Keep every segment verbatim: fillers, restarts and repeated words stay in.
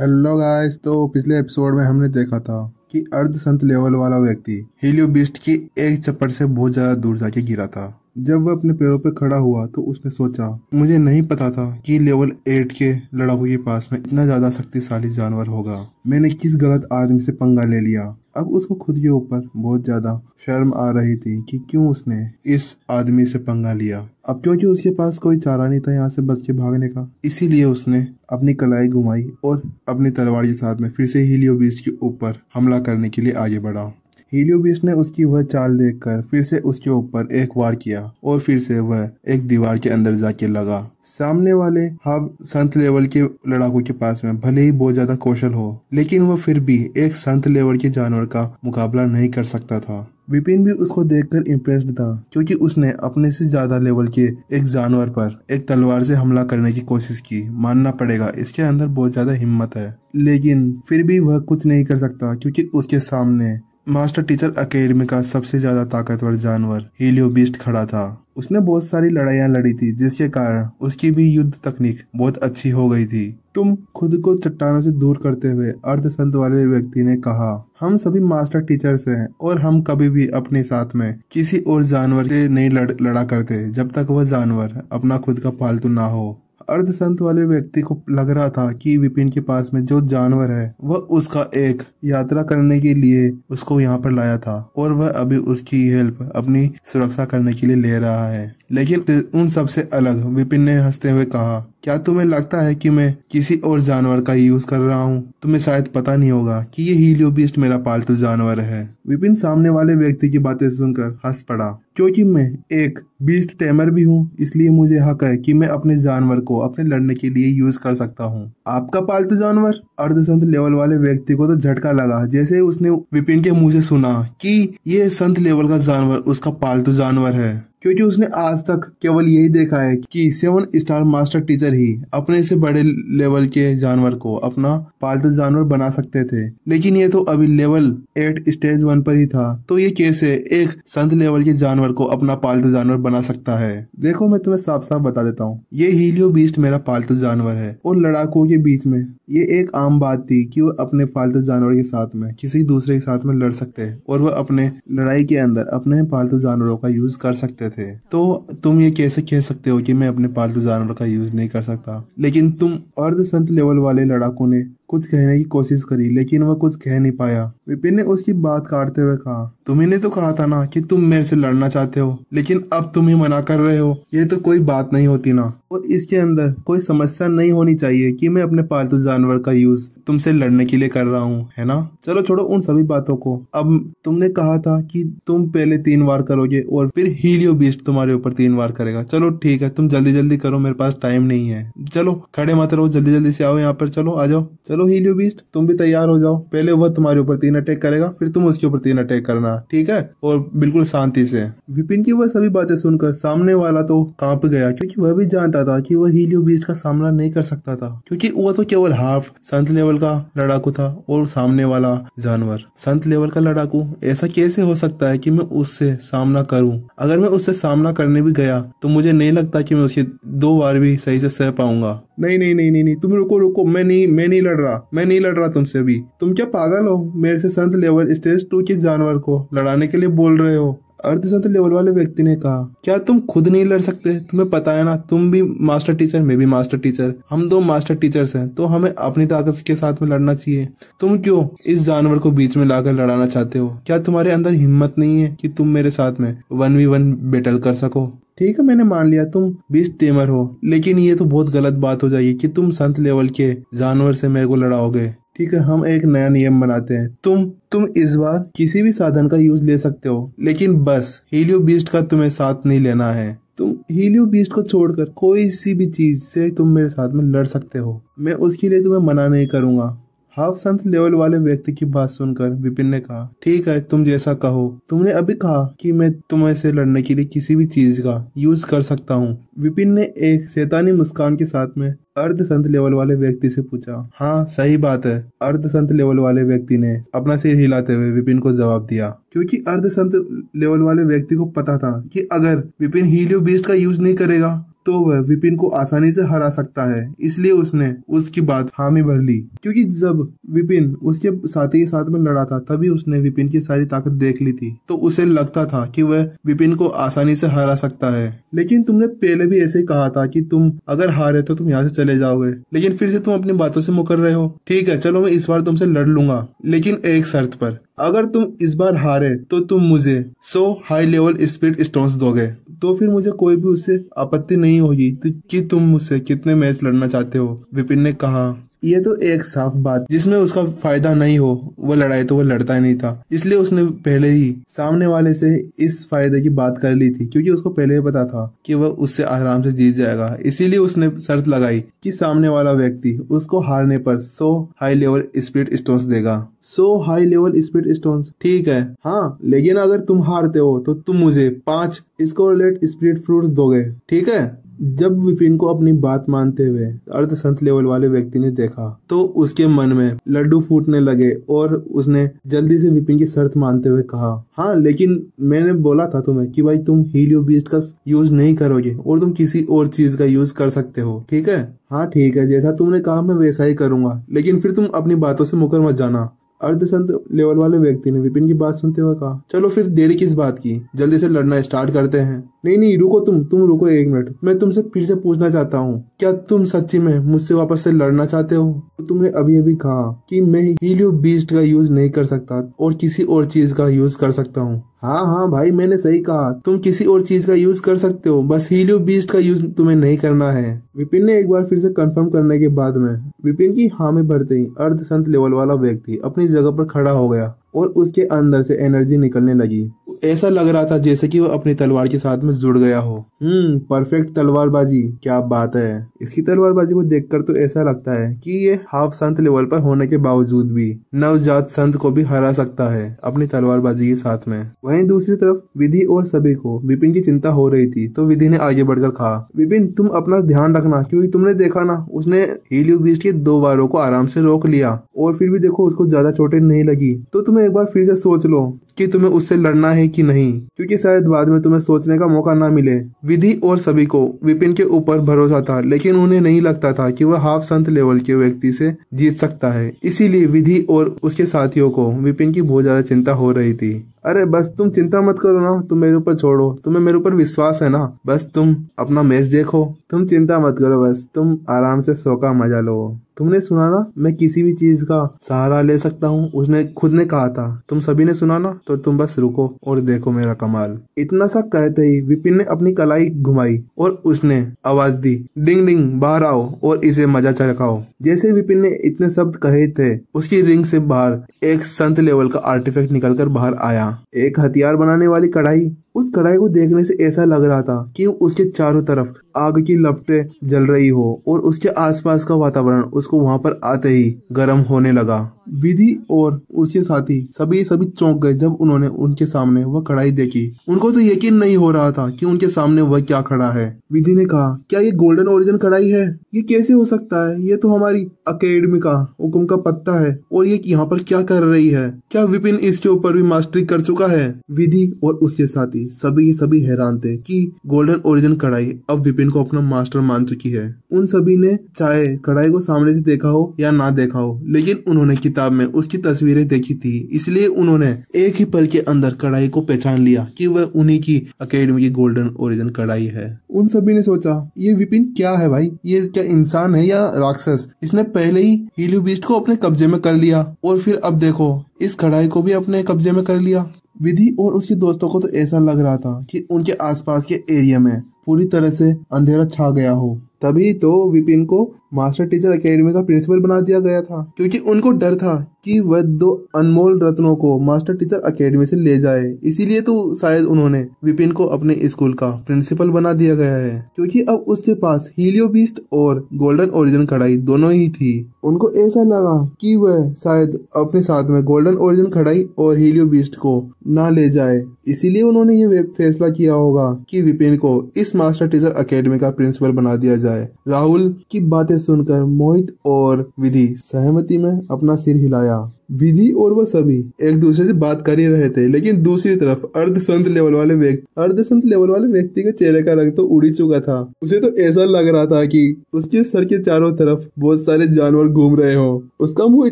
Hello guys, तो पिछले episode में हमने देखा था कि अर्ध संत लेवल वाला व्यक्ति हेलियोबीस्ट की एक चप्पड़ से बहुत ज्यादा दूर जाके गिरा था। जब वह अपने पैरों पर खड़ा हुआ तो उसने सोचा, मुझे नहीं पता था कि लेवल एट के लड़ाकू के पास में इतना ज्यादा शक्तिशाली जानवर होगा। मैंने किस गलत आदमी से पंगा ले लिया। अब उसको खुद के ऊपर बहुत ज्यादा शर्म आ रही थी कि क्यों उसने इस आदमी से पंगा लिया। अब क्योंकि उसके पास कोई चारा नहीं था यहाँ से बच के भागने का, इसीलिए उसने अपनी कलाई घुमाई और अपनी तलवार के साथ में फिर से हेलियोबीस्ट के ऊपर हमला करने के लिए आगे बढ़ा। हेलियोबीस्ट ने उसकी वह चाल देखकर फिर से उसके ऊपर एक वार किया और फिर से वह एक दीवार के अंदर जाके लगा। सामने वाले हाफ संत लेवल के लड़ाकू के पास में भले ही बहुत ज्यादा कौशल हो, लेकिन वह फिर भी एक संत लेवल के जानवर का मुकाबला नहीं कर सकता था। विपिन भी उसको देखकर इम्प्रेस्ड था, क्योंकि उसने अपने से ज्यादा लेवल के एक जानवर पर एक तलवार से हमला करने की कोशिश की। मानना पड़ेगा इसके अंदर बहुत ज्यादा हिम्मत है, लेकिन फिर भी वह कुछ नहीं कर सकता, क्योंकि उसके सामने मास्टर टीचर एकेडमी का सबसे ज्यादा ताकतवर जानवर हेलियोबीस्ट खड़ा था। उसने बहुत सारी लड़ाइयाँ लड़ी थी, जिसके कारण उसकी भी युद्ध तकनीक बहुत अच्छी हो गई थी। तुम खुद को चट्टानों से दूर करते हुए अर्धसंत वाले व्यक्ति ने कहा, हम सभी मास्टर टीचर्स हैं और हम कभी भी अपने साथ में किसी और जानवर से नहीं लड़, लड़ा करते जब तक वह जानवर अपना खुद का पालतू ना हो। अर्धसंत वाले व्यक्ति को लग रहा था कि विपिन के पास में जो जानवर है वह उसका एक यात्रा करने के लिए उसको यहाँ पर लाया था और वह अभी उसकी हेल्प अपनी सुरक्षा करने के लिए ले रहा है। लेकिन उन सब से अलग विपिन ने हंसते हुए कहा, क्या तुम्हें लगता है कि मैं किसी और जानवर का यूज कर रहा हूँ? तुम्हें शायद पता नहीं होगा कि ये हेलियोबीस्ट मेरा पालतू जानवर है। विपिन सामने वाले व्यक्ति की बातें सुनकर हंस पड़ा, क्योंकि मैं एक बीस्ट टेमर भी हूँ, इसलिए मुझे हक है कि मैं अपने जानवर को अपने लड़ने के लिए यूज कर सकता हूँ। आपका पालतू जानवर? अर्धसंत लेवल वाले व्यक्ति को तो झटका लगा जैसे उसने विपिन के मुँह से सुना कि ये संत लेवल का जानवर उसका पालतू जानवर है, क्योंकि उसने आज तक केवल यही देखा है कि सेवन स्टार मास्टर टीचर ही अपने से बड़े लेवल के जानवर को अपना पालतू जानवर बना सकते थे, लेकिन ये तो अभी लेवल एट स्टेज वन पर ही था। तो ये कैसे एक संत लेवल के जानवर को अपना पालतू जानवर बना सकता है? देखो, मैं तुम्हें साफ साफ बता देता हूँ, ये हेलियोबीस्ट मेरा पालतू जानवर है। और लड़ाकुओं के बीच में ये एक आम बात थी कि वह अपने पालतू जानवर के साथ में किसी दूसरे के साथ में लड़ सकते है और वह अपने लड़ाई के अंदर अपने पालतू जानवरों का यूज कर सकते थे। तो तुम ये कैसे कह सकते हो कि मैं अपने पालतू जानवर का यूज नहीं कर सकता? लेकिन तुम अर्ध संत लेवल वाले लड़ाकों ने कुछ कहने की कोशिश करी, लेकिन वह कुछ कह नहीं पाया। विपिन ने उसकी बात काटते हुए कहा, तुमने तो कहा था ना कि तुम मेरे से लड़ना चाहते हो, लेकिन अब तुम ही मना कर रहे हो। ये तो कोई बात नहीं होती ना, और इसके अंदर कोई समस्या नहीं होनी चाहिए कि मैं अपने पालतू जानवर का यूज तुमसे लड़ने के लिए कर रहा हूँ, है ना? चलो छोड़ो उन सभी बातों को। अब तुमने कहा था कि तुम पहले तीन बार करोगे और फिर हेलियोबीस्ट तुम्हारे ऊपर तीन बार करेगा। चलो ठीक है, तुम जल्दी जल्दी करो, मेरे पास टाइम नहीं है। चलो खड़े मत रहो, जल्दी जल्दी से आओ यहाँ पर, चलो आ जाओ। चलो हेलियोबीस्ट तुम भी तैयार हो जाओ, पहले वह तुम्हारे ऊपर तीन अटैक करेगा, फिर तुम उसके ऊपर तीन अटैक करना, ठीक है? और बिल्कुल शांति से। विपिन की वह सभी बातें सुनकर सामने वाला तो कांप गया, क्योंकि वह भी जानता था कि वह हेलियोबीस्ट का सामना नहीं कर सकता था, क्योंकि वह तो केवल हाफ संत लेवल का लड़ाकू था और सामने वाला जानवर संत लेवल का लड़ाकू। ऐसा कैसे हो सकता है कि मैं उससे सामना करूं? अगर मैं उससे सामना करने भी गया तो मुझे नहीं लगता कि मैं उसके दो बार भी सही से सह पाऊंगा। नहीं नहीं नहीं नहीं, नहीं तुम रुको रुको, मैं नहीं मैं नहीं लड़ रहा मैं नहीं लड़ रहा तुमसे अभी। तुम क्या पागल हो? मेरे से संत लेवल स्टेज टू के जानवर को लड़ाने के लिए बोल रहे हो? अर्धसंत लेवल वाले व्यक्ति ने कहा, क्या तुम खुद नहीं लड़ सकते? तुम्हें पता है ना, तुम भी मास्टर टीचर, मैं भी मास्टर टीचर, हम दो मास्टर टीचर्स हैं, तो हमें अपनी ताकत के साथ में लड़ना चाहिए। तुम क्यों इस जानवर को बीच में लाकर लड़ाना चाहते हो? क्या तुम्हारे अंदर हिम्मत नहीं है कि तुम मेरे साथ में वन वी वन बैटल कर सको? ठीक है, मैंने मान लिया तुम बीस्ट टेमर हो, लेकिन ये तो बहुत गलत बात हो जाएगी कि तुम संत लेवल के जानवर से मेरे को लड़ाओगे। ठीक है, हम एक नया नियम बनाते हैं, तुम तुम इस बार किसी भी साधन का यूज ले सकते हो, लेकिन बस हेलियोबीस्ट का तुम्हें साथ नहीं लेना है। तुम हेलियोबीस्ट को छोड़कर कोई सी भी चीज से तुम मेरे साथ में लड़ सकते हो, मैं उसके लिए तुम्हें मना नहीं करूंगा। हाफ संत लेवल वाले व्यक्ति की बात सुनकर विपिन ने कहा, ठीक है, तुम जैसा कहो। तुमने अभी कहा कि मैं तुम्हें से लड़ने के लिए किसी भी चीज का यूज कर सकता हूँ। विपिन ने एक शैतानी मुस्कान के साथ में अर्ध संत लेवल वाले व्यक्ति से पूछा। हाँ सही बात है, अर्ध संत लेवल वाले व्यक्ति ने अपना सिर हिलाते हुए विपिन को जवाब दिया, क्योंकि अर्ध संत लेवल वाले व्यक्ति को पता था कि अगर विपिन हेलियोबीस्ट का यूज नहीं करेगा तो वह विपिन को आसानी से हरा सकता है, इसलिए उसने उसकी बात हामी भर ली। क्योंकि जब विपिन उसके साथी के साथ में लड़ा था तभी उसने विपिन की सारी ताकत देख ली थी, तो उसे लगता था कि वह विपिन को आसानी से हरा सकता है। लेकिन तुमने पहले भी ऐसे कहा था कि तुम अगर हारे तो तुम यहाँ से चले जाओगे, लेकिन फिर से तुम अपनी बातों से मुकर रहे हो। ठीक है, चलो मैं इस बार तुमसे लड़ लूंगा, लेकिन एक शर्त पर, अगर तुम इस बार हारे तो तुम मुझे सौ हाई लेवल स्पीड स्टोन्स दोगे। तो फिर मुझे कोई भी उससे आपत्ति नहीं होगी कि तुम मुझसे कितने मैच लड़ना चाहते हो। विपिन ने कहा। ये तो एक साफ बात जिसमें उसका फायदा नहीं हो, वो लड़ाई तो वो लड़ता ही नहीं था, इसलिए उसने पहले ही सामने वाले से इस फायदे की बात कर ली थी, क्योंकि उसको पहले ही पता था कि वह उससे आराम से जीत जाएगा। इसीलिए उसने शर्त लगाई कि सामने वाला व्यक्ति उसको हारने पर सौ हाई लेवल स्पीड स्टोन्स देगा। सौ हाई लेवल स्पीड स्टोन्स, ठीक है, हाँ, लेकिन अगर तुम हारते हो तो तुम मुझे पाँच स्कोरलेट स्पीड फ्रूट्स दोगे, ठीक है। जब विपिन को अपनी बात मानते हुए अर्धसंत लेवल वाले व्यक्ति ने देखा तो उसके मन में लड्डू फूटने लगे और उसने जल्दी से विपिन की शर्त मानते हुए कहा, हाँ, लेकिन मैंने बोला था तुम्हें कि भाई तुम हीलियोबीस्ट का यूज नहीं करोगे और तुम किसी और चीज का यूज कर सकते हो, ठीक है। हाँ ठीक है, जैसा तुमने कहा मैं वैसा ही करूंगा, लेकिन फिर तुम अपनी बातों से मुकर मत जाना। अर्धसंत लेवल वाले व्यक्ति ने विपिन की बात सुनते हुए कहा, चलो फिर देरी किस बात की, जल्दी से लड़ना स्टार्ट करते हैं। नहीं नहीं रुको, तुम तुम रुको एक मिनट, मैं तुमसे फिर से पूछना चाहता हूँ, क्या तुम सच्ची में मुझसे वापस से लड़ना चाहते हो? तो तुमने अभी अभी कहा कि मैं हीलियोबीस्ट का यूज नहीं कर सकता और किसी और चीज का यूज कर सकता हूँ। हाँ हाँ भाई, मैंने सही कहा, तुम किसी और चीज का यूज कर सकते हो, बस हीलियोबीस्ट का यूज तुम्हें नहीं करना है। विपिन ने एक बार फिर से कंफर्म करने के बाद में विपिन की हाँ में भरते ही अर्धसंत लेवल वाला व्यक्ति अपनी जगह पर खड़ा हो गया और उसके अंदर से एनर्जी निकलने लगी। ऐसा लग रहा था जैसे कि वह अपनी तलवार के साथ में जुड़ गया हो। हम्म परफेक्ट तलवारबाजी, क्या बात है। इसकी तलवारबाजी को देखकर तो ऐसा लगता है कि ये हाफ संत लेवल पर होने के बावजूद भी नवजात संत को भी हरा सकता है अपनी तलवारबाजी के साथ में। वहीं दूसरी तरफ विधि और सभी को विपिन की चिंता हो रही थी, तो विधि ने आगे बढ़कर कहा, विपिन तुम अपना ध्यान रखना, क्योंकि तुमने देखा ना उसने हीलियोबीस्ट के दो बारों को आराम से रोक लिया और फिर भी देखो उसको ज्यादा चोटें नहीं लगी। तो तुम्हें एक बार फिर से सोच लो कि तुम्हें उससे लड़ना है कि नहीं, क्योंकि शायद बाद में तुम्हें सोचने का मौका ना मिले। विधि और सभी को विपिन के ऊपर भरोसा था, लेकिन उन्हें नहीं लगता था कि वह हाफ संत लेवल के व्यक्ति से जीत सकता है, इसीलिए विधि और उसके साथियों को विपिन की बहुत ज्यादा चिंता हो रही थी। अरे बस तुम चिंता मत करो ना, तुम मेरे ऊपर छोड़ो, तुम्हें मेरे ऊपर विश्वास है ना, बस तुम अपना मैच देखो, तुम चिंता मत करो, बस तुम आराम से सो का मजा लो। तुमने सुना ना मैं किसी भी चीज का सहारा ले सकता हूँ, उसने खुद ने कहा था, तुम सभी ने सुना ना, तो तुम बस रुको और देखो मेरा कमाल। इतना सा कहते ही विपिन ने अपनी कलाई घुमाई और उसने आवाज दी, डिंग डिंग बाहर आओ और इसे मजा चखाओ। जैसे विपिन ने इतने शब्द कहे थे उसकी रिंग से बाहर एक संत लेवल का आर्टिफेक्ट निकलकर बाहर आया, एक हथियार बनाने वाली कढ़ाई। उस कढ़ाई को देखने से ऐसा लग रहा था कि उसके चारों तरफ आग की लपटें जल रही हो और उसके आसपास का वातावरण उसको वहां पर आते ही गर्म होने लगा। विधि और उसके साथी सभी सभी चौंक गए जब उन्होंने उनके सामने वह कढ़ाई देखी। उनको तो यकीन नहीं हो रहा था कि उनके सामने वह क्या खड़ा है। विधि ने कहा, क्या ये गोल्डन ओरिजिन कढ़ाई है? ये कैसे हो सकता है, ये तो हमारी अकेडमी का हुक्म का पत्ता है और ये यहाँ पर क्या कर रही है? क्या विपिन इसके ऊपर भी मास्टरी कर चुका है? विधि और उसके साथी सभी सभी हैरान थे कि गोल्डन ओरिजिन कढ़ाई अब विपिन को अपना मास्टर मान चुकी है। उन सभी ने चाहे कढ़ाई को सामने से देखा हो या ना देखा हो, लेकिन उन्होंने किताब में उसकी तस्वीरें देखी थी, इसलिए उन्होंने एक ही पल के अंदर कढ़ाई को पहचान लिया कि वह उन्हीं की अकेडमी की गोल्डन ओरिजिन कढ़ाई है। उन सभी ने सोचा, ये विपिन क्या है भाई, ये क्या इंसान है या राक्षस? इसने पहले ही हीलियोबीस्ट को अपने कब्जे में कर लिया और फिर अब देखो इस कढ़ाई को भी अपने कब्जे में कर लिया। विधि और उसके दोस्तों को तो ऐसा लग रहा था कि उनके आसपास के एरिया में पूरी तरह से अंधेरा छा गया हो, तभी तो विपिन को मास्टर टीचर एकेडमी का प्रिंसिपल बना दिया गया था, क्योंकि उनको डर था कि वह दो अनमोल रत्नों को मास्टर टीचर एकेडमी से ले जाए, इसीलिए तो शायद उन्होंने विपिन को अपने स्कूल का प्रिंसिपल बना दिया गया है, क्योंकि अब उसके पास हीलियोबीस्ट और गोल्डन ओरिजिन कढ़ाई दोनों ही थी। उनको ऐसा लगा कि वह शायद अपने साथ में गोल्डन ओरिजिन कढ़ाई और हीलियोबीस्ट को ना ले जाए, इसीलिए उन्होंने ये फैसला किया होगा कि विपिन को इस मास्टर टीचर एकेडमी का प्रिंसिपल बना दिया जाए। राहुल की बातें सुनकर मोहित और विधि सहमति में अपना सिर हिलाया। विधि और वह सभी एक दूसरे से बात कर ही रहे थे, लेकिन दूसरी तरफ अर्धसंत लेवल वाले व्यक्ति अर्धसंत लेवल वाले व्यक्ति के चेहरे का रंग तो उड़ी चुका था। उसे तो ऐसा लग रहा था कि उसके सर के चारों तरफ बहुत सारे जानवर घूम रहे हों। उसका मुंह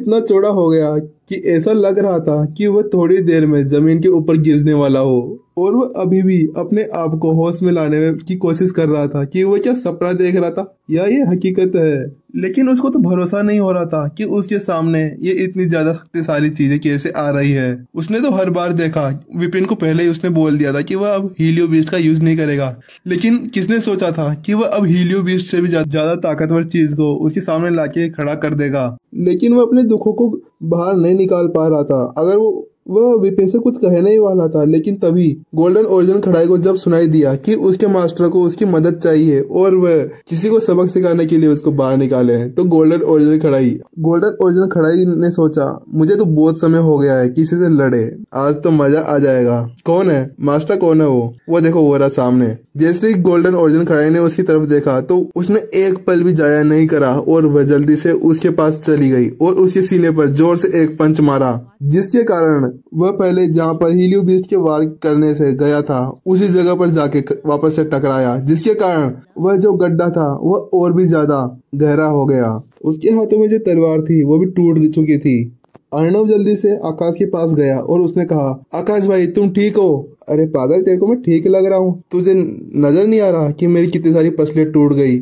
इतना चौड़ा हो गया कि ऐसा लग रहा था कि वह थोड़ी देर में जमीन के ऊपर गिरने वाला हो, और वह अभी भी अपने आप को होश में लाने में की कोशिश कर रहा था कि वह क्या सपना देख रहा था या ये हकीकत है। लेकिन उसको तो भरोसा नहीं हो रहा था कि उसके सामने ये इतनी ज्यादा शक्तिशाली चीजें कैसे आ रही है। उसने तो हर बार देखा, विपिन को पहले ही उसने बोल दिया था कि वह अब हेलियोबीस्ट का यूज नहीं करेगा, लेकिन किसने सोचा था कि वह अब हेलियोबीस्ट से भी ज्यादा ताकतवर चीज को उसके सामने लाके खड़ा कर देगा। लेकिन वह अपने दुखों को बाहर नहीं निकाल पा रहा था। अगर वो वह विपिन से कुछ कहने ही वाला था, लेकिन तभी गोल्डन ओरिजिन खड़ाई को जब सुनाई दिया कि उसके मास्टर को उसकी मदद चाहिए और वह किसी को सबक सिखाने के लिए उसको बाहर निकाले हैं, तो गोल्डन ओरिजिन खड़ाई गोल्डन ओरिजिन खड़ाई ने सोचा, मुझे तो बहुत समय हो गया है किसी से लड़े, आज तो मजा आ जाएगा। कौन है मास्टर, कौन है वो वो देखो वो रहा सामने। जैसे ही गोल्डन ओरिजिन खड़ाई ने उसकी तरफ देखा तो उसने एक पल भी जाया नहीं करा और वह जल्दी से उसके पास चली गई और उसके सीने पर जोर से एक पंच मारा, जिसके कारण वह पहले जहाँ पर हेलियोबीस्ट के वार करने से गया था उसी जगह पर जाके वापस से टकराया, जिसके कारण वह जो गड्ढा था वह और भी ज्यादा गहरा हो गया। उसके हाथों में जो तलवार थी वो भी टूट चुकी थी। अर्णव जल्दी से आकाश के पास गया और उसने कहा, आकाश भाई तुम ठीक हो? अरे पागल, तेरे को मैं ठीक लग रहा हूँ, तुझे नजर नहीं आ रहा कि मेरी कितनी सारी पसलें टूट गई।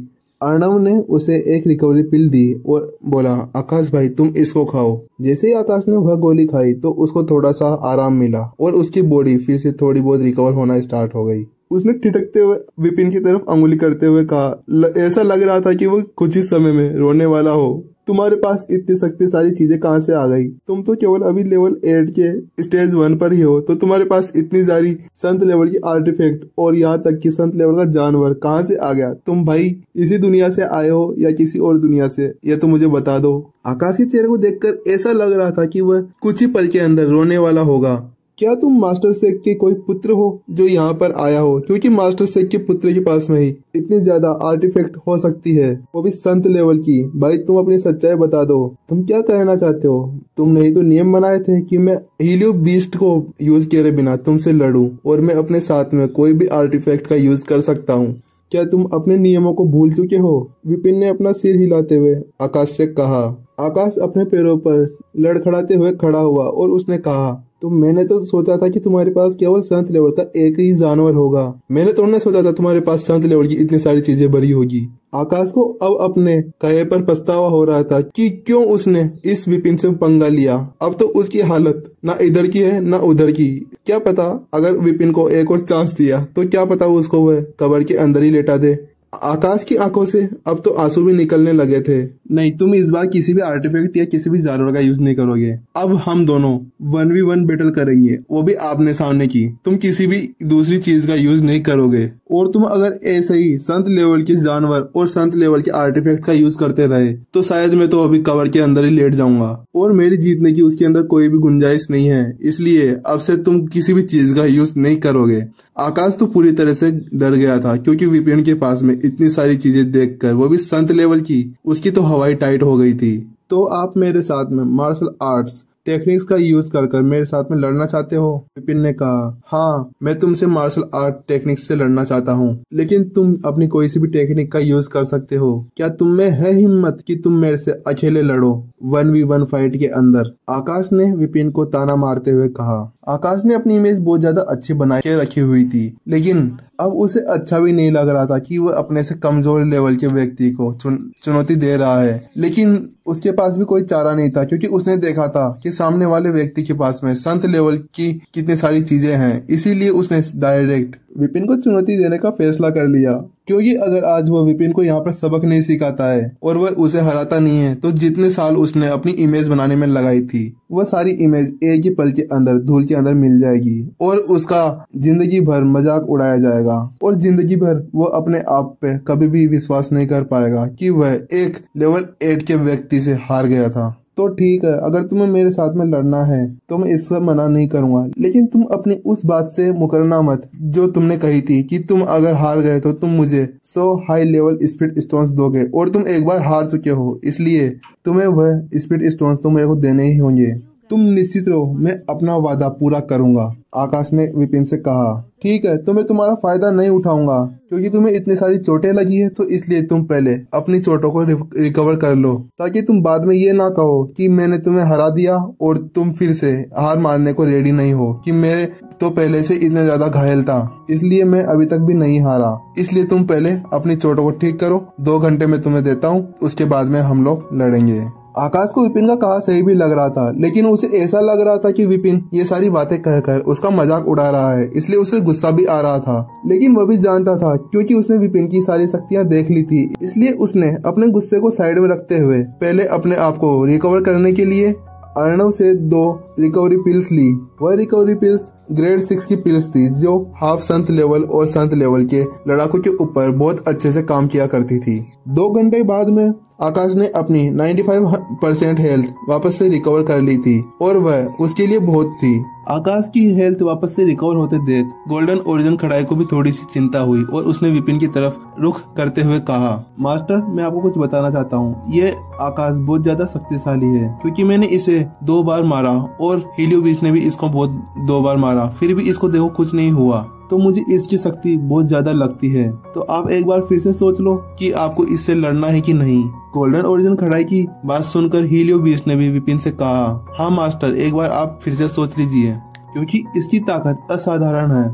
अर्णव ने उसे एक रिकवरी पिल दी और बोला, आकाश भाई तुम इसको खाओ। जैसे ही आकाश ने वह गोली खाई तो उसको थोड़ा सा आराम मिला और उसकी बॉडी फिर से थोड़ी बहुत रिकवर होना स्टार्ट हो गई। उसने ठिठकते हुए विपिन की तरफ अंगुली करते हुए कहा, ऐसा लग रहा था कि वह कुछ ही समय में रोने वाला हो। तुम्हारे पास इतनी शक्तिशाली चीजें कहाँ से आ गई? तुम तो केवल अभी लेवल एट के स्टेज वन पर ही हो, तो तुम्हारे पास इतनी सारी संत लेवल की आर्टिफैक्ट और यहाँ तक कि संत लेवल का जानवर कहाँ से आ गया? तुम भाई इसी दुनिया से आए हो या किसी और दुनिया से, या तो मुझे बता दो। आकाशीय चेहरे को देखकर ऐसा लग रहा था कि वह कुछ ही पल के अंदर रोने वाला होगा। क्या तुम मास्टर शेख के कोई पुत्र हो जो यहाँ पर आया हो? क्योंकि मास्टर शेख के पुत्र के पास में ही इतनी ज्यादा आर्टिफैक्ट हो सकती है, वो भी संत लेवल की। भाई तुम अपनी सच्चाई बता दो, तुम क्या कहना चाहते हो? तुम नहीं तो नियम बनाए थे कि मैं हेलियोबीस्ट को यूज किए बिना तुमसे लड़ूं और मैं अपने साथ में कोई भी आर्टिफैक्ट का यूज कर सकता हूँ। क्या तुम अपने नियमों को भूल चुके हो? विपिन ने अपना सिर हिलाते हुए आकाश से कहा। आकाश अपने पैरों पर लड़खड़ाते हुए खड़ा हुआ और उसने कहा, तो मैंने तो सोचा था कि तुम्हारे पास केवल संत लेवल का एक ही जानवर होगा। मैंने तो नहीं सोचा था तुम्हारे पास संत लेवल की इतनी सारी चीजें भरी होगी। आकाश को अब अपने कहे पर पछतावा हो रहा था कि क्यों उसने इस विपिन से पंगा लिया। अब तो उसकी हालत ना इधर की है ना उधर की। क्या पता अगर विपिन को एक और चांस दिया तो क्या पता उसको वह कब्र के अंदर ही लेटा दे। आकाश की आंखों से अब तो आंसू भी निकलने लगे थे। नहीं, तुम इस बार किसी भी आर्टिफैक्ट या किसी भी जानवर का यूज नहीं करोगे। अब हम दोनों वन वी वन बैटल करेंगे, वो भी आपने सामने की। तुम किसी भी दूसरी चीज का यूज नहीं करोगे, और तुम अगर ऐसे ही संत लेवल के जानवर और संत लेवल के आर्टिफैक्ट का यूज करते रहे तो शायद मैं तो अभी कवर के अंदर ही लेट जाऊंगा और मेरी जीतने की उसके अंदर कोई भी गुंजाइश नहीं है। इसलिए अब से तुम किसी भी चीज का यूज नहीं करोगे। आकाश तो पूरी तरह से डर गया था, क्योंकि विपिन के पास में इतनी सारी चीजें देखकर, वो भी संत लेवल की, उसकी तो हवाई टाइट हो गई थी। तो आप मेरे साथ में मार्शल आर्ट्स टेक्निक्स का यूज कर कर मेरे साथ में लड़ना चाहते हो? विपिन ने कहा, हाँ, मैं तुमसे मार्शल आर्ट टेक्निक्स से लड़ना चाहता हूँ, लेकिन तुम अपनी कोई सी भी टेक्निक का यूज कर सकते हो। क्या तुम में है हिम्मत कि तुम मेरे से अकेले लड़ो वन वी वन फाइट के अंदर? आकाश ने विपिन को ताना मारते हुए कहा। आकाश ने अपनी इमेज बहुत ज्यादा अच्छी बना के रखी हुई थी, लेकिन अब उसे अच्छा भी नहीं लग रहा था कि वह अपने से कमजोर लेवल के व्यक्ति को चुन, चुनौती दे रहा है। लेकिन उसके पास भी कोई चारा नहीं था, क्योंकि उसने देखा था कि सामने वाले व्यक्ति के पास में संत लेवल की कितनी सारी चीजें हैं। इसीलिए उसने डायरेक्ट विपिन को चुनौती देने का फैसला कर लिया, क्योंकि अगर आज वो विपिन को यहाँ पर सबक नहीं सिखाता है और वह उसे हराता नहीं है, तो जितने साल उसने अपनी इमेज बनाने में लगाई थी वह सारी इमेज एक ही पल के अंदर धूल के अंदर मिल जाएगी और उसका जिंदगी भर मजाक उड़ाया जाएगा और जिंदगी भर वो अपने आप पे कभी भी विश्वास नहीं कर पाएगा कि वह एक लेवल एट के व्यक्ति से हार गया था। तो ठीक है, अगर तुम्हें मेरे साथ में लड़ना है तो मैं इससे मना नहीं करूंगा, लेकिन तुम अपनी उस बात से मुकरना मत जो तुमने कही थी कि तुम अगर हार गए तो तुम मुझे सौ हाई लेवल स्पिरिट स्टोन्स दोगे, और तुम एक बार हार चुके हो इसलिए तुम्हें वह स्पिरिट स्टोन्स तो मेरे को देने ही होंगे। तुम निश्चित रहो, मैं अपना वादा पूरा करूंगा, आकाश ने विपिन से कहा। ठीक है, तो मैं तुम्हारा फायदा नहीं उठाऊंगा क्योंकि तुम्हें इतनी सारी चोटें लगी है, तो इसलिए तुम पहले अपनी चोटों को रिकवर कर लो ताकि तुम बाद में ये ना कहो कि मैंने तुम्हें हरा दिया और तुम फिर से हार मानने को रेडी नहीं हो कि मेरे तो पहले से इतना ज्यादा घायल था इसलिए मैं अभी तक भी नहीं हारा। इसलिए तुम पहले अपनी चोटों को ठीक करो, दो घंटे में तुम्हें देता हूँ, उसके बाद में हम लोग लड़ेंगे। आकाश को विपिन का कहा सही भी लग रहा था, लेकिन उसे ऐसा लग रहा था कि विपिन ये सारी बातें कहकर उसका मजाक उड़ा रहा है, इसलिए उसे गुस्सा भी आ रहा था। लेकिन वह भी जानता था क्योंकि उसने विपिन की सारी शक्तियां देख ली थी, इसलिए उसने अपने गुस्से को साइड में रखते हुए पहले अपने आप को रिकवर करने के लिए अर्णव से दो रिकवरी पिल्स ली। वह रिकवरी पिल्स ग्रेड सिक्स की पिल्स थी जो हाफ संत लेवल और संत लेवल के लड़ाकों के ऊपर बहुत अच्छे से काम किया करती थी। दो घंटे बाद में आकाश ने अपनी पचानवे परसेंट हेल्थ वापस से रिकवर कर ली थी और वह उसके लिए बहुत थी। आकाश की हेल्थ वापस से रिकवर होते देख गोल्डन ओरिजिन खड़ाई को भी थोड़ी सी चिंता हुई और उसने विपिन की तरफ रुख करते हुए कहा, मास्टर मैं आपको कुछ बताना चाहता हूँ, ये आकाश बहुत ज्यादा शक्तिशाली है क्योंकि मैंने इसे दो बार मारा और हेलियोबीस्ट ने भी इसको बहुत दो बार मारा, फिर भी इसको देखो कुछ नहीं हुआ, तो मुझे इसकी शक्ति बहुत ज्यादा लगती है, तो आप एक बार फिर से सोच लो कि आपको इससे लड़ना है कि नहीं। गोल्डन ओरिजिन खड़ाई की बात सुनकर हेलियोबीस्ट ने भी विपिन से कहा, हाँ मास्टर एक बार आप फिर से सोच लीजिए क्योंकि इसकी ताकत असाधारण है।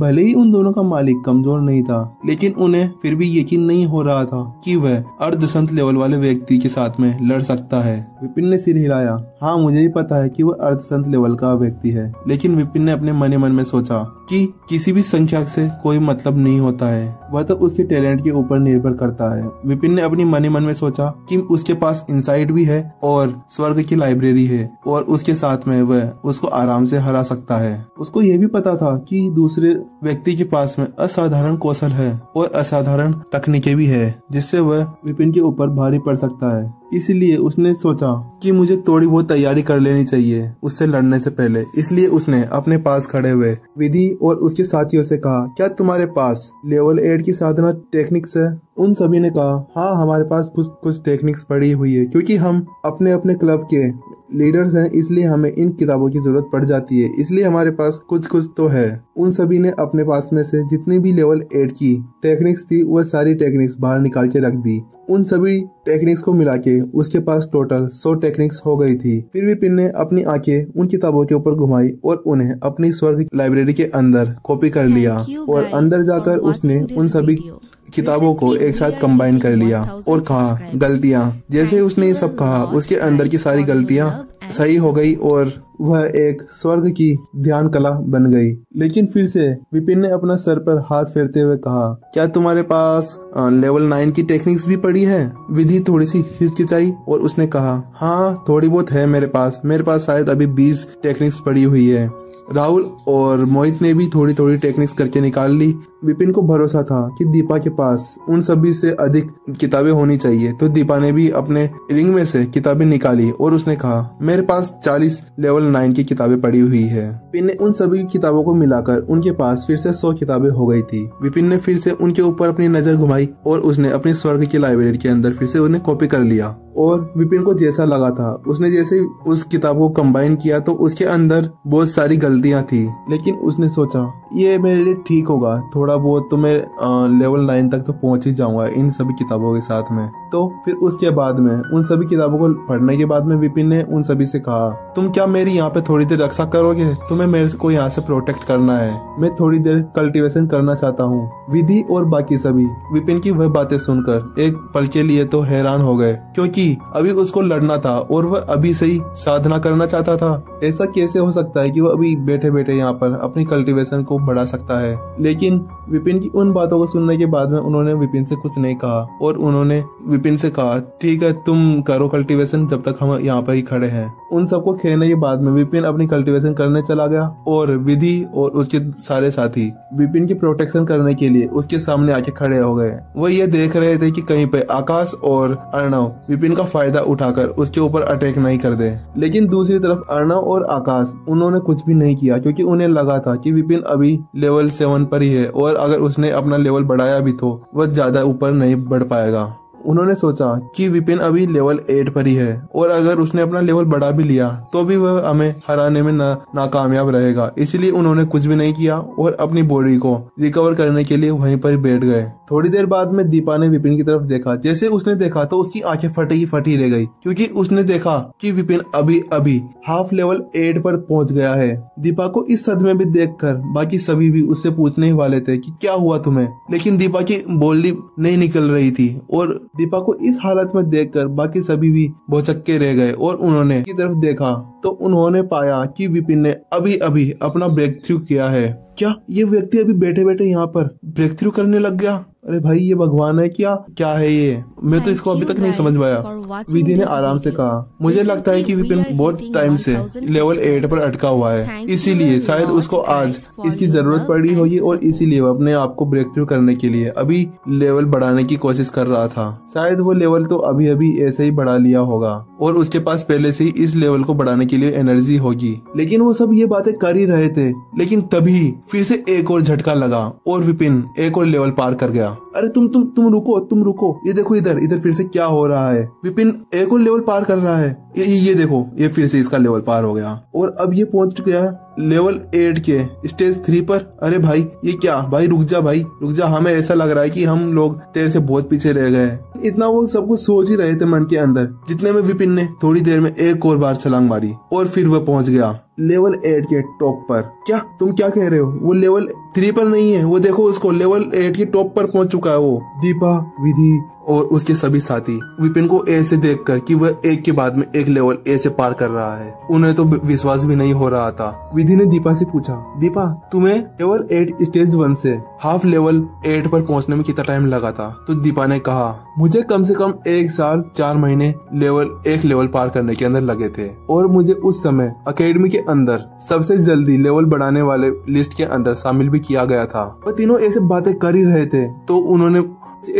भले ही उन दोनों का मालिक कमजोर नहीं था, लेकिन उन्हें फिर भी यकीन नहीं हो रहा था कि वह अर्धसंत लेवल वाले व्यक्ति के साथ में लड़ सकता है। विपिन ने सिर हिलाया, हाँ मुझे ही पता है कि वह अर्धसंत लेवल का व्यक्ति है, लेकिन विपिन ने अपने मन मन में सोचा कि किसी भी संख्या से कोई मतलब नहीं होता है, वह तो उसके टैलेंट के ऊपर निर्भर करता है। विपिन ने अपने मन मन में सोचा कि उसके पास इनसाइट भी है और स्वर्ग की लाइब्रेरी है और उसके साथ में वह उसको आराम से हरा सकता है। उसको यह भी पता था कि दूसरे व्यक्ति के पास में असाधारण कौशल है और असाधारण तकनीकें भी है जिससे वह विपिन के ऊपर भारी पड़ सकता है, इसलिए उसने सोचा कि मुझे थोड़ी बहुत तैयारी कर लेनी चाहिए उससे लड़ने से पहले। इसलिए उसने अपने पास खड़े हुए विधि और उसके साथियों से कहा, क्या तुम्हारे पास लेवल एट की साधना टेक्निक्स है? उन सभी ने कहा, हाँ हमारे पास कुछ कुछ टेक्निक्स पड़ी हुई है क्योंकि हम अपने अपने क्लब के लीडर्स हैं, इसलिए हमें इन किताबों की जरूरत पड़ जाती है, इसलिए हमारे पास कुछ कुछ तो है। उन सभी ने अपने पास में से जितनी भी लेवल एट की टेक्निक्स थी वह सारी टेक्निक्स बाहर निकाल के रख दी। उन सभी टेक्निक्स को मिला के उसके पास टोटल सौ टेक्निक्स हो गई थी। फिर विपिन ने अपनी आंखें उन किताबों के ऊपर घुमाई और उन्हें अपनी स्वर्ग लाइब्रेरी के अंदर कॉपी कर लिया और अंदर जाकर उसने उन सभी किताबों को एक साथ कंबाइन कर लिया और कहा, गलतियाँ। जैसे उसने ये सब कहा उसके अंदर की सारी गलतियाँ सही हो गई और वह एक स्वर्ग की ध्यान कला बन गई। लेकिन फिर से विपिन ने अपना सर पर हाथ फेरते हुए कहा, क्या तुम्हारे पास लेवल नाइन की टेक्निक्स भी पड़ी है? विधि थोड़ी सी हिचकिचाई और उसने कहा, हाँ थोड़ी बहुत है मेरे पास, मेरे पास शायद अभी बीस टेक्निक्स पड़ी हुई है। राहुल और मोहित ने भी थोड़ी थोड़ी टेक्निक्स करके निकाल ली। विपिन को भरोसा था कि दीपा के पास उन सभी से अधिक किताबें होनी चाहिए, तो दीपा ने भी अपने रिंग में से किताबें निकाली और उसने कहा, मेरे पास चालीस लेवल नाइन की किताबें पड़ी हुई है। विपिन ने उन सभी किताबों को मिलाकर उनके पास फिर से सौ किताबें हो गई थी। विपिन ने फिर से उनके ऊपर अपनी नजर घुमाई और उसने अपनी स्वर्ग की लाइब्रेरी के अंदर फिर से उन्हें कॉपी कर लिया और विपिन को जैसा लगा था उसने जैसे उस किताब को कंबाइन किया तो उसके अंदर बहुत सारी गलतियां थी, लेकिन उसने सोचा ये मेरे लिए ठीक होगा, थोड़ा बहुत तो मैं लेवल नाइन तक तो पहुंच ही जाऊंगा इन सभी किताबों के साथ में। तो फिर उसके बाद में उन सभी किताबों को पढ़ने के बाद में विपिन ने उन सभी से कहा, तुम क्या मेरी यहाँ पे थोड़ी देर रक्षा करोगे? तुम्हें मेरे को यहाँ से प्रोटेक्ट करना है, मैं थोड़ी देर कल्टीवेशन करना चाहता हूँ। विधि और बाकी सभी विपिन की वह बातें सुनकर एक पल के लिए तो हैरान हो गए क्योंकि अभी उसको लड़ना था और वह अभी से ही साधना करना चाहता था। ऐसा कैसे हो सकता है कि वह अभी बैठे बैठे यहाँ पर अपनी कल्टीवेशन को बढ़ा सकता है? लेकिन विपिन की उन बातों को सुनने के बाद में उन्होंने विपिन से कुछ नहीं कहा और उन्होंने विपिन से कहा, ठीक है तुम करो कल्टीवेशन, जब तक हम यहाँ पर ही खड़े हैं। उन सबको खेलने के बाद में विपिन अपनी कल्टीवेशन करने चला गया और विधि और उसके सारे साथी विपिन की प्रोटेक्शन करने के लिए उसके सामने आके खड़े हो गए। वो ये देख रहे थे कि कहीं पे आकाश और अर्णव विपिन का फायदा उठाकर उसके ऊपर अटैक नहीं कर दे, लेकिन दूसरी तरफ अर्णव और आकाश उन्होंने कुछ भी नहीं किया क्योंकि उन्हें लगा था कि विपिन अभी लेवल सेवन पर ही है और अगर उसने अपना लेवल बढ़ाया भी तो वह ज्यादा ऊपर नहीं बढ़ पाएगा। उन्होंने सोचा कि विपिन अभी लेवल एट पर ही है और अगर उसने अपना लेवल बढ़ा भी लिया तो भी वह हमें हराने में ना, नाकामयाब रहेगा, इसलिए उन्होंने कुछ भी नहीं किया और अपनी बॉडी को रिकवर करने के लिए वहीं पर बैठ गए। थोड़ी देर बाद में दीपा ने विपिन की तरफ देखा, जैसे उसने देखा तो उसकी आंखें फटी फटी रह गई क्योंकि उसने देखा कि विपिन अभी अभी हाफ लेवल एट पर पहुंच गया है। दीपा को इस सदमे में देखकर बाकी सभी भी उससे पूछने वाले थे कि क्या हुआ तुम्हें, लेकिन दीपा की बोली नहीं निकल रही थी और दीपा को इस हालत में देखकर बाकी सभी भी भौचक्के रह गए और उन्होंने की तरफ देखा तो उन्होंने पाया कि विपिन ने अभी अभी अपना ब्रेक थ्रू किया है। क्या ये व्यक्ति अभी बैठे बैठे यहाँ पर ब्रेक थ्रू करने लग गया? अरे भाई ये भगवान है क्या क्या है ये, मैं तो इसको अभी तक नहीं समझ पाया, विधि ने आराम से कहा। मुझे लगता है कि विपिन बहुत टाइम से लेवल एट पर अटका हुआ है, इसीलिए शायद उसको आज इसकी जरूरत पड़ी होगी और इसीलिए वो अपने आप को ब्रेक थ्रू करने के लिए अभी लेवल बढ़ाने की कोशिश कर रहा था। शायद वो लेवल तो अभी अभी ऐसे ही बढ़ा लिया होगा और उसके पास पहले से ही इस लेवल को बढ़ाने के लिए एनर्जी होगी, लेकिन वो सब ये बातें कर ही रहे थे। लेकिन तभी फिर से एक और झटका लगा और विपिन एक और लेवल पार कर गया। अरे तुम तुम तुम रुको, तुम रुको, ये देखो इधर इधर फिर से क्या हो रहा है। विपिन एक और लेवल पार कर रहा है, ये ये देखो ये फिर से इसका लेवल पार हो गया और अब ये पहुंच गया लेवल एट के स्टेज थ्री पर। अरे भाई ये क्या, भाई रुक जा, भाई रुक जा, हमें ऐसा लग रहा है कि हम लोग तेरे से बहुत पीछे रह गए। इतना वो सब कुछ सोच ही रहे थे मन के अंदर, जितने में विपिन ने थोड़ी देर में एक और बार छलांग मारी और फिर वह पहुंच गया लेवल एट के टॉप पर। क्या तुम क्या कह रहे हो, वो लेवल थ्री पर नहीं है, वो देखो उसको लेवल एट के टॉप पर पहुंच चुका है वो। दीपा, विधि और उसके सभी साथी विपिन को ऐसे देखकर कि वह एक के बाद में एक लेवल ऐसे पार कर रहा है, उन्हें तो विश्वास भी नहीं हो रहा था। विधि ने दीपा से पूछा, दीपा तुम्हें लेवल एट स्टेज वन से हाफ लेवल एट पर पहुंचने में कितना टाइम लगा था? तो दीपा ने कहा, मुझे कम से कम एक साल चार महीने लेवल एक लेवल पार करने के अंदर लगे थे और मुझे उस समय अकेडमी के अंदर सबसे जल्दी लेवल बढ़ाने वाले लिस्ट के अंदर शामिल भी किया गया था। वो तीनों ऐसे बातें कर ही रहे थे तो उन्होंने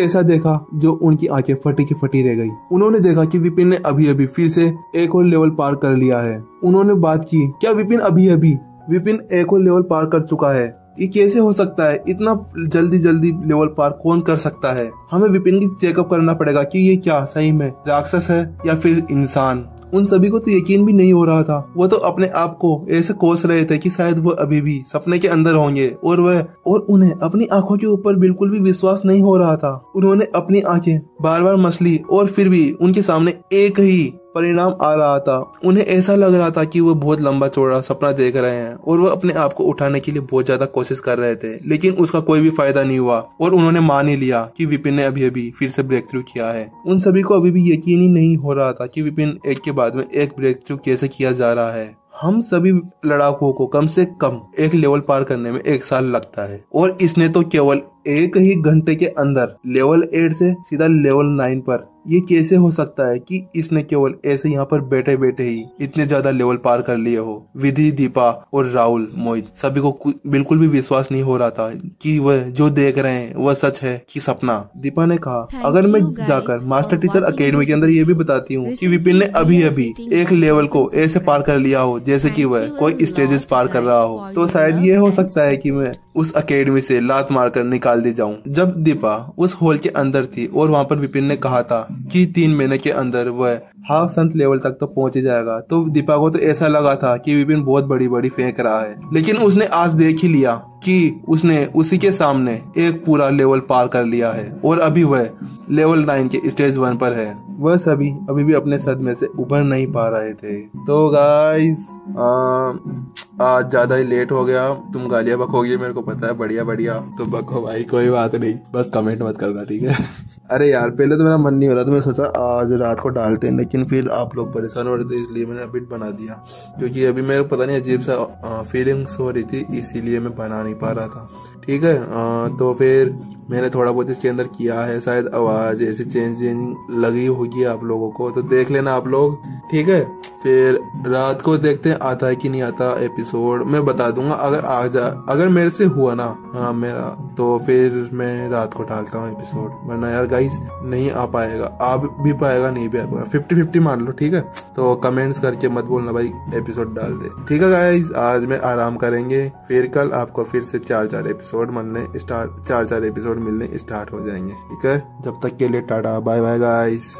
ऐसा देखा जो उनकी आंखें फटी की फटी रह गई। उन्होंने देखा कि विपिन ने अभी अभी फिर से एक और लेवल पार कर लिया है। उन्होंने बात की, क्या विपिन अभी अभी विपिन एक और लेवल पार कर चुका है? ये कैसे हो सकता है, इतना जल्दी जल्दी लेवल पार कौन कर सकता है? हमें विपिन की चेकअप करना पड़ेगा कि ये क्या सही में राक्षस है या फिर इंसान। उन सभी को तो यकीन भी नहीं हो रहा था, वो तो अपने आप को ऐसे कोस रहे थे कि शायद वो अभी भी सपने के अंदर होंगे और वह और उन्हें अपनी आंखों के ऊपर बिल्कुल भी विश्वास नहीं हो रहा था। उन्होंने अपनी आंखें बार बार मसली और फिर भी उनके सामने एक ही परिणाम आ रहा था। उन्हें ऐसा लग रहा था कि वो बहुत लंबा चौड़ा सपना देख रहे हैं और वो अपने आप को उठाने के लिए बहुत ज्यादा कोशिश कर रहे थे, लेकिन उसका कोई भी फायदा नहीं हुआ और उन्होंने मान ही लिया कि विपिन ने अभी अभी फिर से ब्रेक थ्रू किया है। उन सभी को अभी भी यकीन ही नहीं हो रहा था कि विपिन एक के बाद में एक ब्रेक थ्रू कैसे किया जा रहा है। हम सभी लड़ाकों को कम से कम एक लेवल पार करने में एक साल लगता है और इसने तो केवल एक ही घंटे के अंदर लेवल एट से सीधा लेवल नाइन पर, ये कैसे हो सकता है कि इसने केवल ऐसे यहाँ पर बैठे बैठे ही इतने ज्यादा लेवल पार कर लिए हो। विधि, दीपा और राहुल, मोहित सभी को बिल्कुल भी विश्वास नहीं हो रहा था कि वह जो देख रहे हैं वह सच है कि सपना। दीपा ने कहा, अगर मैं जाकर मास्टर टीचर अकेडमी के अंदर ये भी बताती हूँ कि विपिन ने अभी अभी एक लेवल को ऐसे पार कर लिया हो जैसे कि वह कोई स्टेजेस पार कर रहा हो, तो शायद ये हो सकता है कि मैं उस अकेडमी से लात मारकर निकाल दी जाऊं। जब दीपा उस हॉल के अंदर थी और वहां पर विपिन ने कहा था कि तीन महीने के अंदर वह हाफ संत लेवल तक तो पहुंच ही जाएगा, तो दीपा को तो ऐसा लगा था कि विपिन बहुत बड़ी बड़ी फेंक रहा है, लेकिन उसने आज देख ही लिया कि उसने उसी के सामने एक पूरा लेवल पार कर लिया है और अभी वह लेवल नाइन के स्टेज वन पर है। वह सभी अभी भी अपने सदमे से उभर नहीं पा रहे थे। तो गाइस आज ज्यादा ही लेट हो गया, तुम गालियां बकोगे मेरे को पता है, बढ़िया बढ़िया तो बको भाई, कोई बात नहीं, बस कमेंट मत करना ठीक है। अरे यार पहले तो मेरा मन नहीं हो रहा था, मैं सोचा आज रात को डालते हैं, लेकिन फिर आप लोग परेशान हो रहे थे इसलिए मैंने अभी बना दिया, क्योंकि अभी मेरे पता नहीं अजीब सा फीलिंग्स हो रही थी इसीलिए मैं बना नहीं पा रहा था ठीक है। आ, तो फिर मैंने थोड़ा बहुत इसके अंदर किया है, शायद आवाज ऐसी चेंज चेंज लगी होगी आप लोगों को, तो देख लेना आप लोग ठीक है। फिर रात को देखते हैं आता है कि नहीं आता एपिसोड, मैं बता दूंगा अगर आ जा अगर मेरे से हुआ ना हाँ मेरा, तो फिर मैं रात को डालता हूँ एपिसोड, वरना यार गाइस नहीं आ पाएगा, आ भी पाएगा नहीं भी आ पाएगा, फिफ्टी फिफ्टी मान लो ठीक है। तो कमेंट्स करके मत बोलना भाई एपिसोड डाल दे, ठीक है गाइस। आज मैं आराम करेंगे, फिर कल आपको फिर से चार चार एपिसोड मिलने स्टार्ट चार चार एपिसोड मिलने स्टार्ट हो जाएंगे, ठीक है। जब तक के लिए टाटा बाय बाय गाइस।